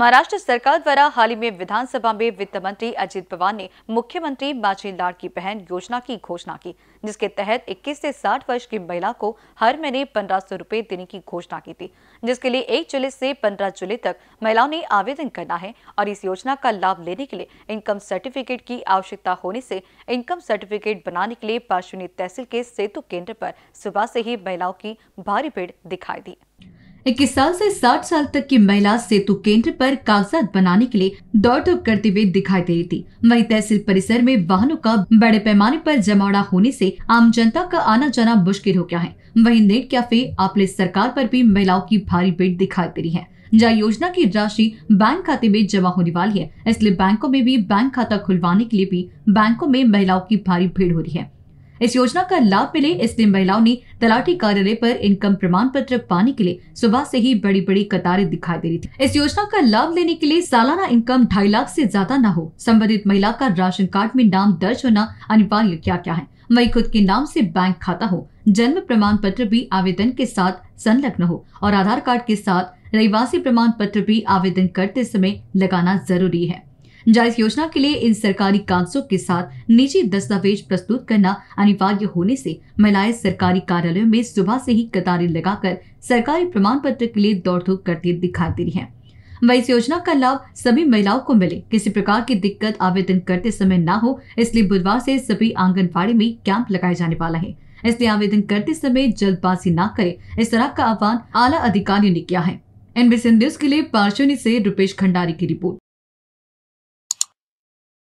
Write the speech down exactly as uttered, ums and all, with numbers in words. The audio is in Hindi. महाराष्ट्र सरकार द्वारा हाल ही में विधानसभा में वित्त मंत्री अजीत पवार ने मुख्यमंत्री माझी लाडकी बहन योजना की घोषणा की, जिसके तहत इक्कीस से साठ वर्ष की महिला को हर महीने पंद्रह सौ रूपये देने की घोषणा की थी, जिसके लिए एक जुलाई से पंद्रह जुलाई तक महिलाओं ने आवेदन करना है और इस योजना का लाभ लेने के लिए इनकम सर्टिफिकेट की आवश्यकता होने से इनकम सर्टिफिकेट बनाने के लिए पारशिवनी तहसील के सेतु केंद्र पर सुबह से ही महिलाओं की भारी भीड़ दिखाई दी। इक्कीस साल से साठ साल तक की महिला सेतु केंद्र पर कागजात बनाने के लिए दौड़ धूप करते हुए दिखाई दे रही थी। वहीं तहसील परिसर में वाहनों का बड़े पैमाने पर जमावड़ा होने से आम जनता का आना जाना मुश्किल हो गया है। वहीं नेट कैफे आपले सरकार पर भी महिलाओं की भारी भीड़ दिखाई दे रही है, जहाँ योजना की राशि बैंक खाते में जमा होने वाली है। इसलिए बैंकों में भी बैंक खाता खुलवाने के लिए भी बैंकों में महिलाओं की भारी भीड़ हो रही है। इस योजना का लाभ मिले इसलिए महिलाओं ने तलाटी कार्यालय पर इनकम प्रमाण पत्र पाने के लिए सुबह से ही बड़ी बड़ी कतारें दिखाई दे रही थी। इस योजना का लाभ लेने के लिए सालाना इनकम ढाई लाख से ज्यादा न हो, संबंधित महिला का राशन कार्ड में नाम दर्ज होना अनिवार्य क्या क्या है, वहीं खुद के नाम से बैंक खाता हो, जन्म प्रमाण पत्र भी आवेदन के साथ संलग्न हो और आधार कार्ड के साथ रहीवासी प्रमाण पत्र भी आवेदन करते समय लगाना जरूरी है। जायज योजना के लिए इन सरकारी कागजों के साथ निजी दस्तावेज प्रस्तुत करना अनिवार्य होने से महिलाएं सरकारी कार्यालयों में सुबह से ही कतारें लगाकर सरकारी प्रमाण पत्र के लिए दौड़ धूप करती दिखाई दे रही है। वह इस योजना का लाभ सभी महिलाओं को मिले, किसी प्रकार की दिक्कत आवेदन करते समय ना हो, इसलिए बुधवार से सभी आंगनबाड़ी में कैंप लगाया जाने वाला है। इसलिए आवेदन करते समय जल्दबाजी न करें, इस तरह का आह्वान आला अधिकारियों ने किया है। एनबीसी न्यूज के लिए पारशिवनी से रूपेश खंडारी की रिपोर्ट।